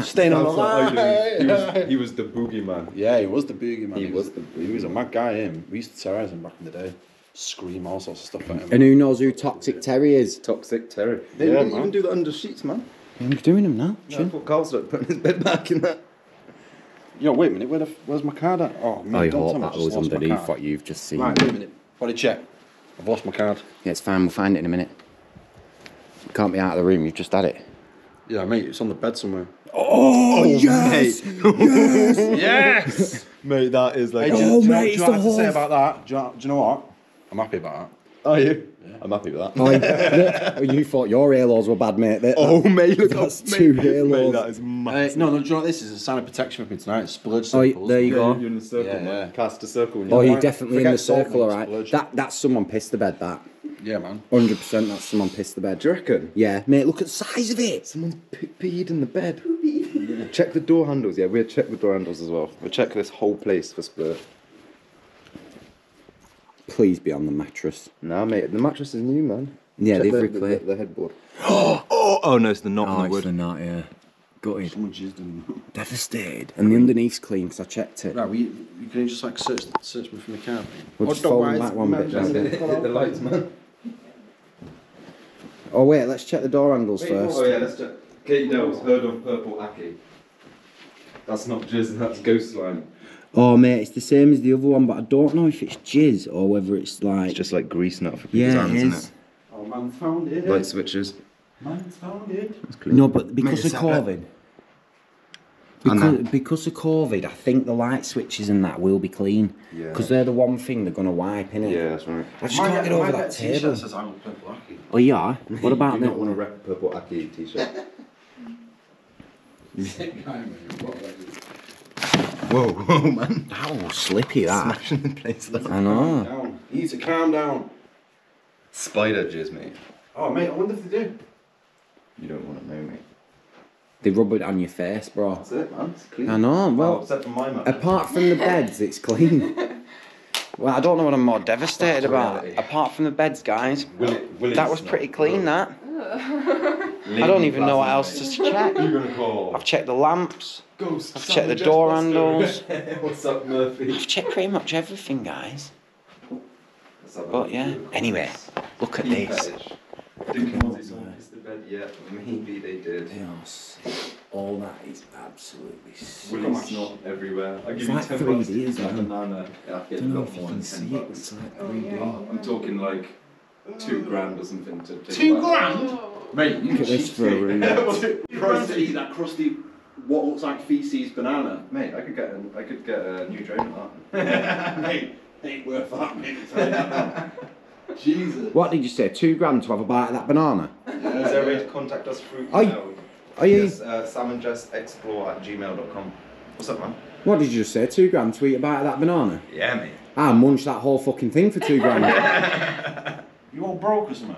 Staying on the line. He was, he was the boogeyman. Yeah, he was the boogeyman. He, he was, was the boogeyman. He was a mad guy, him. We used to terrorise him back in the day. Scream all sorts of stuff at him. And who knows who Toxic Terry is? Toxic Terry. They yeah, didn't man. even do that under sheets, man. I'm doing him now. No, I thought Carl's like putting his bed back in that. Yo, wait a minute. Where the, where's my card at? Oh, man, I hope that was underneath what you've just seen. Right, wait a minute. Body check. I've lost my card. Yeah, it's fine. We'll find it in a minute. You can't be out of the room. You've just had it. Yeah, mate. It's on the bed somewhere. Oh, oh yes! Mate. Yes! Yes! Mate, that is like... Hey, oh, do, mate, do you know what I have to say about that? Do you, do you know what? I'm happy about that. Are you? Yeah. I'm happy with that. Oh, you thought your halos were bad, mate. That, oh, mate, look, that's two halos. Mate, that is massive. Uh, no, no, do you know what? This is a sign of protection for me tonight. It's splurge circles. Oh, there you go. You're in the circle, yeah, man. Yeah. Cast a circle. Oh, you're right. Definitely in the circle, all right. That, that's someone pissed the bed, that. Yeah, man. one hundred percent that's someone pissed the bed. Do you reckon? Yeah. Mate, look at the size of it. Someone's peed in the bed. Yeah. Check the door handles. Yeah, we'll check the door handles as well. We'll check this whole place for splurge. Please be on the mattress. Nah, mate, the mattress is new, man. Yeah, check they've replaced the, the, the headboard. Oh, oh, oh, no, it's the knot oh, on the wood. Oh, it's the knot, yeah. Got it. Someone jizzed in. Devastated. And the underneath's clean, because I checked it. Right, we you can just, like, search search me from the car. We'll just fold that one bit down there. Hit the lights, man. Oh, wait, let's check the door handles wait, first. Oh, yeah, let's check. Kate Dell's heard of purple ackee. That's not jizz, that's ghost slime. Oh mate, it's the same as the other one, but I don't know if it's jizz or whether it's like... It's just like grease nut for people's yeah, hands, it is. Isn't it? Oh, man's found it. Light switches. Man's found it. No, but because mate, of COVID... Because, because of COVID, I think the light switches and that will be clean. Yeah. Because they're the one thing they're going to wipe, innit? Yeah, that's right. I just my, can't get over that table. Says I'm purple ackee. Oh, you are? What about that? I don't want to wrap a purple ackee t-shirt. Sick guy, man. What Whoa, whoa, man. How slippy that. Smashing the place down. I know. Down. Easy, calm down. Spider jizz, mate. Oh, mate, I wonder if they do. You don't want to know, mate. They rub it on your face, bro. That's it, man. It's clean. I know, well, oh, except for my man. Apart from the beds, it's clean. Well, I don't know what I'm more devastated about. Apart from the beds, guys. Will it, will that was pretty clean, good. That. I don't even know what else to check. You're gonna call. I've checked the lamps. Ghost I've checked the door handles. What's up, Murphy? I've checked pretty much everything, guys. But yeah. Anyway, look at this. Yeah, maybe they did. All that is absolutely sick. Willy's not everywhere. I give you like ten bucks. It's like banana. Yeah, I get a lot more than ten bucks. I'm talking like two grand or something to take. Two grand? Mate, you can cheat for a room. Price to eat that crusty, what looks like feces banana. Mate, I could get a, I could get a new drone at that. Mate, ain't worth that, mate. Jesus. What did you say? Two grand to have a bite of that banana? Yeah, is there a way to contact us through email? Are you? Yes, uh, salmon just explore at gmail dot com. What's up, man? What did you just say? Two grand to eat a bite of that banana? Yeah, mate. I munched that whole fucking thing for two grand. You all broke or something?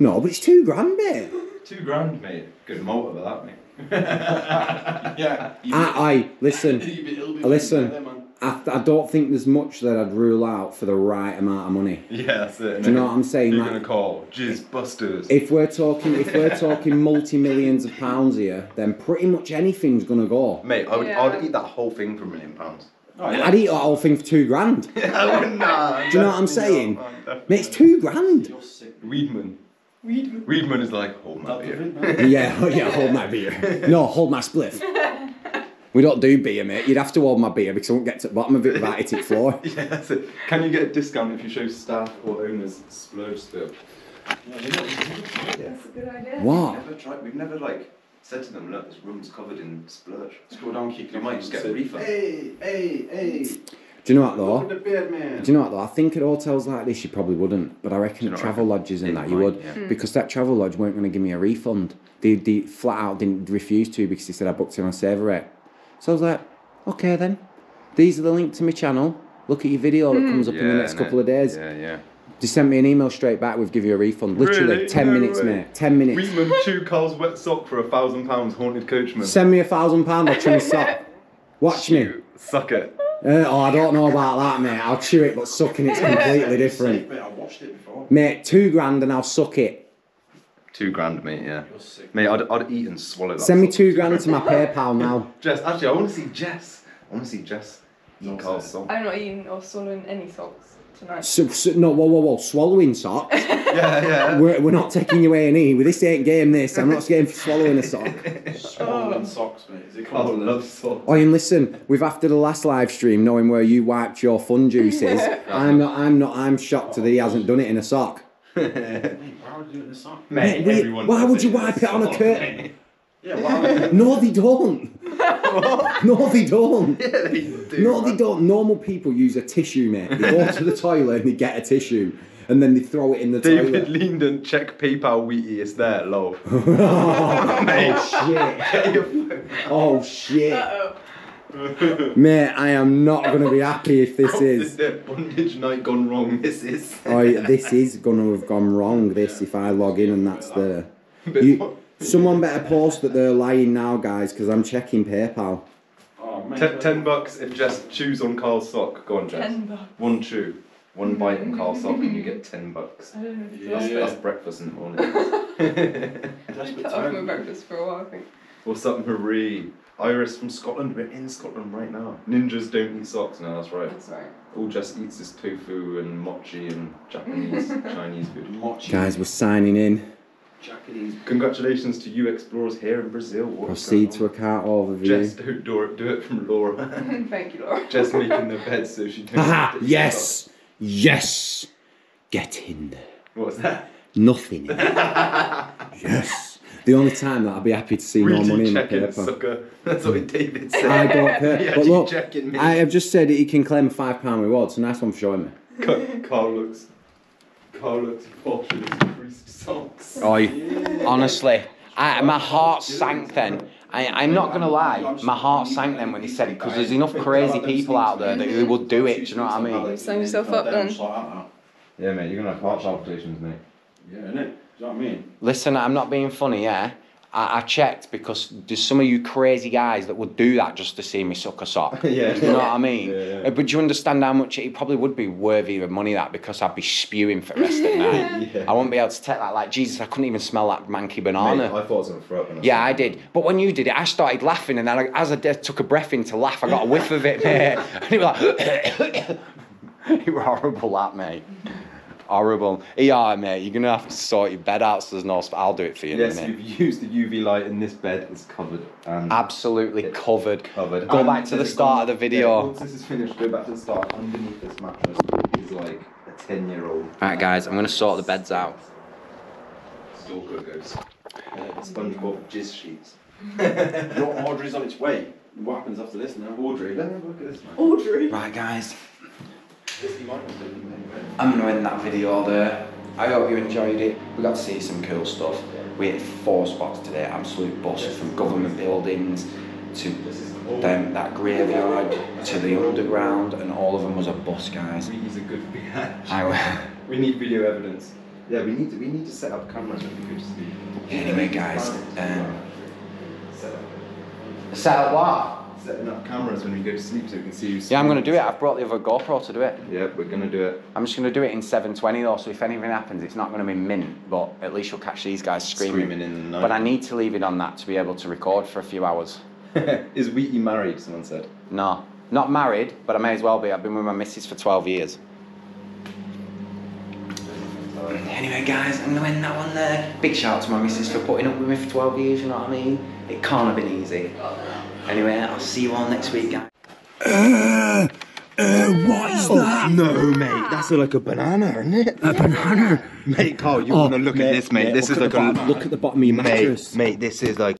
No, but it's two grand, mate. Two grand, mate. Good motor for that, mate. Yeah. I, I listen. I listen. There, I, I don't think there's much that I'd rule out for the right amount of money. Yeah, that's it. Do you know what I'm saying? You're like, gonna call jizz busters. If we're talking, if we're talking multi millions of pounds here, then pretty much anything's gonna go. Mate, I would, yeah. I'd eat that whole thing for a million pounds. Oh, yeah. I'd eat that whole thing for two grand. I would not. Do you know what I'm saying? No, mate, it's two grand. You're sick. Weedman. Weedman. Weedman is like, hold my beer. Yeah, yeah, hold my beer. No, hold my spliff. We don't do beer, mate. You'd have to hold my beer because I won't get to the bottom of it without hitting the floor. Yeah, that's it. Can you get a discount if you show staff or owners splurge still? No, they don't. Yeah. That's a good idea. What? We've never, tried, we've never like, said to them, look, this room's covered in splurge. Scroll down, keep you might just get a refund. Hey, hey, hey. Do you know what though? The beard, man. Do you know what though? I think at hotels like this you probably wouldn't, but I reckon at travel lodges and that you would, yeah. Mm. Because that travel lodge weren't going to give me a refund. They, they flat out didn't refuse to because they said I booked in on SaverRate. So I was like, okay then, these are the link to my channel. Look at your video that mm. comes up yeah, in the next no. couple of days. Yeah, yeah. They sent me an email straight back. We've give you a refund. Literally really? ten no minutes, way. mate. Ten minutes. Weedman, chew Carl's wet sock for a thousand pounds. Haunted coachman. Send me a thousand pound. I'll trim his sock. Watch Shoot. me. Suck it. Uh, oh, I don't know about that, mate. I'll chew it, but sucking it's completely different. Mate, two grand and I'll suck it. Two grand, mate, yeah. You're sick. Mate, I'd, I'd eat and swallow that. Send me two grand to my PayPal now. Jess, actually, I want to see Jess. I want to see Jess eat Carl's salt. I'm not eating or swallowing any salts tonight. So, so, no, whoa, whoa, whoa. Swallowing salt? Yeah, yeah. We're, we're not taking you A and E. Well, this ain't game, this. I'm not game for swallowing a sock. Swallowing oh. socks, mate. Is it called? I love socks. Oh, and listen, we've after the last live stream, knowing where you wiped your fun juices, I'm not, I'm not, I'm shocked oh, that he hasn't done it in a sock. Mate, why would you do it in a sock? Mate, mate everyone why would you wipe it on a curtain? Yeah, why would no, they don't. No, they don't. Yeah, they do. No, they don't. Normal people use a tissue, mate. They go to the toilet and they get a tissue, and then they throw it in the David toilet. David Leandon, check PayPal Wheatie, it's there, lol. Oh, mate. Oh, shit. Oh, shit. Uh-oh. Mate, I am not going to be happy if this is. This is bondage night gone wrong, this is. Oh, this is going to have gone wrong, this, yeah. If I log in and that's there. You, someone better post that they're lying now, guys, because I'm checking PayPal. Oh, man. Ten, ten bucks if Jess chews on Carl's sock. Go on, Jess. Ten bucks. One chew. One bite on Carl's sock and you get ten bucks. I don't know. Yeah. That's, that's breakfast in the morning. I've been cut off my breakfast for a while, I think. What's up, Marie? Iris from Scotland, we're in Scotland right now. Ninjas don't eat socks, no, that's right. That's right. All Jess eats is tofu and mochi and Japanese, Chinese food. Mochi. Guys, we're signing in. Japanese. Congratulations to you explorers here in Brazil. What's Proceed to a car overview. Jess, don't do it, do it from Laura. Thank you, Laura. Jess making the bed so she doesn't. Haha, yes! Yes! Get in there. What was that? Nothing in there. Yes! The only time that I'll be happy to see more money in the paper. Sucker. That's what David said. I don't care. Yeah, but look, checking, I have just said that he can claim a five pound reward. It's a nice one for showing me. Carl looks, Carl looks fortunate in greasy socks. Oi, yeah. Honestly, I, my heart sank then. I, I'm not gonna lie, my heart sank then when he said it because there's enough crazy people out there that who would do it. Do you know what I mean? You sign yourself up then. Yeah, mate, you're gonna have heart palpitations, mate. Yeah, innit? Do you know what I mean? Listen, I'm not being funny, yeah? I, I checked because there's some of you crazy guys that would do that just to see me suck a sock. Yeah. Do you know what I mean? Yeah, yeah. But do you understand how much it probably would be worthy of money, that, because I'd be spewing for the rest of the night. Yeah. I wouldn't be able to take that. Like, Jesus, I couldn't even smell that manky banana. Mate, I thought it was going to throw up. Yeah, I did. But when you did it, I started laughing, and then I, as I did, took a breath in to laugh, I got a whiff of it, mate. And it was like... It was horrible, that, mate. Horrible. E R, mate, you're going to have to sort your bed out so there's no... I'll do it for you. Yes, you've used the U V light and this bed is covered. And Absolutely covered. covered. Go and back to the start comes, of the video. Yeah, once this is finished, go back to the start. Underneath this mattress is like a ten-year-old. Alright, guys, I'm going to sort the beds out. Stalker goes. Uh, SpongeBob jizz sheets. Your Audrey's on its way. What happens after this now? Audrey. Let me have a look at this, man. Audrey! Right, guys. I'm going to end that video there. I hope you enjoyed it. We got to see some cool stuff. We hit four spots today, absolute bust, from government buildings to them, that graveyard to the underground, and all of them was a bust, guys. We need a good I, We need video evidence. Yeah, we need to, we need to set up cameras when we go to sleep. Anyway, guys, um, set up. Set up what? Setting up cameras when we go to sleep so we can see you. Yeah, I'm going to do it. I've brought the other GoPro to do it. Yeah, we're going to do it. I'm just going to do it in seven twenty though, so if anything happens, it's not going to be mint, but at least you'll catch these guys screaming. Screaming in the night. But I need to leave it on that to be able to record for a few hours. Is Wheatie married, someone said? No. Not married, but I may as well be. I've been with my missus for twelve years. Anyway, guys, I'm going to end that one there. Big shout out to my missus for putting up with me for twelve years, you know what I mean? It can't have been easy. Anyway, I'll see you all next week, guys. Uh, uh, what is oh, that? No, mate, that's like a banana, isn't it? A banana? Mate, Carl, you oh, want to look mate, at this, mate. Mate this look is like a... Bottom, look at the bottom of your mattress. Mate, mate this is like...